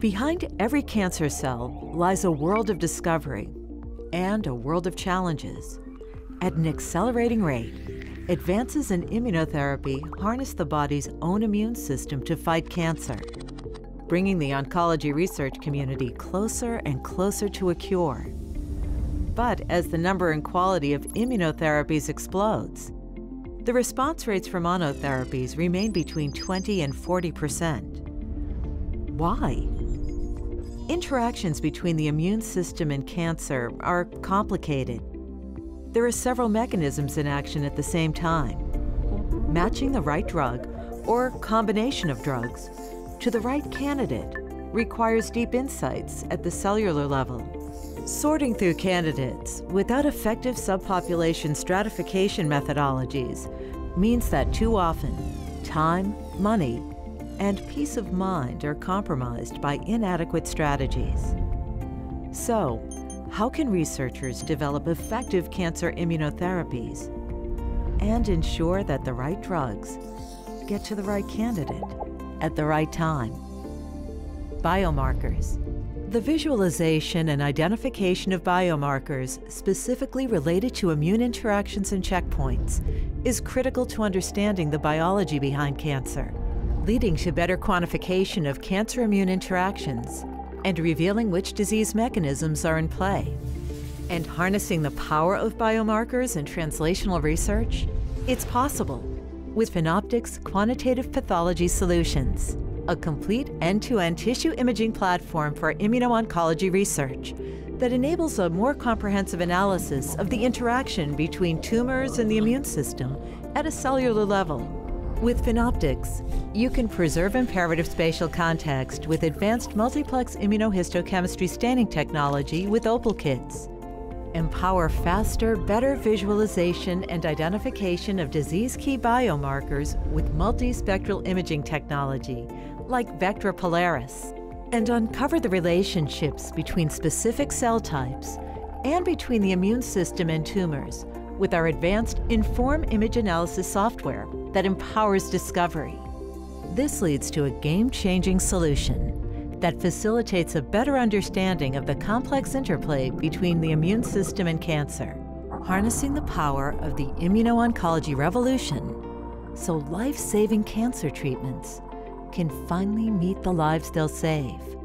Behind every cancer cell lies a world of discovery and a world of challenges. At an accelerating rate, advances in immunotherapy harness the body's own immune system to fight cancer, bringing the oncology research community closer and closer to a cure. But as the number and quality of immunotherapies explodes, the response rates for monotherapies remain between 20% and 40%. Why? Interactions between the immune system and cancer are complicated. There are several mechanisms in action at the same time. Matching the right drug or combination of drugs to the right candidate requires deep insights at the cellular level. Sorting through candidates without effective subpopulation stratification methodologies means that too often, time, money, and peace of mind are compromised by inadequate strategies. So, how can researchers develop effective cancer immunotherapies and ensure that the right drugs get to the right candidate at the right time? Biomarkers. The visualization and identification of biomarkers specifically related to immune interactions and checkpoints is critical to understanding the biology behind cancer, leading to better quantification of cancer immune interactions and revealing which disease mechanisms are in play. And harnessing the power of biomarkers in translational research, it's possible with Phenoptics Quantitative Pathology Solutions, a complete end-to-end tissue imaging platform for immuno-oncology research that enables a more comprehensive analysis of the interaction between tumors and the immune system at a cellular level. With Phenoptics, you can preserve imperative spatial context with advanced multiplex immunohistochemistry staining technology with Opal kits. Empower faster, better visualization and identification of disease key biomarkers with multispectral imaging technology like Vectra Polaris, and uncover the relationships between specific cell types and between the immune system and tumors with our advanced Inform image analysis software that empowers discovery. This leads to a game-changing solution that facilitates a better understanding of the complex interplay between the immune system and cancer, harnessing the power of the immuno-oncology revolution so life-saving cancer treatments can finally meet the lives they'll save.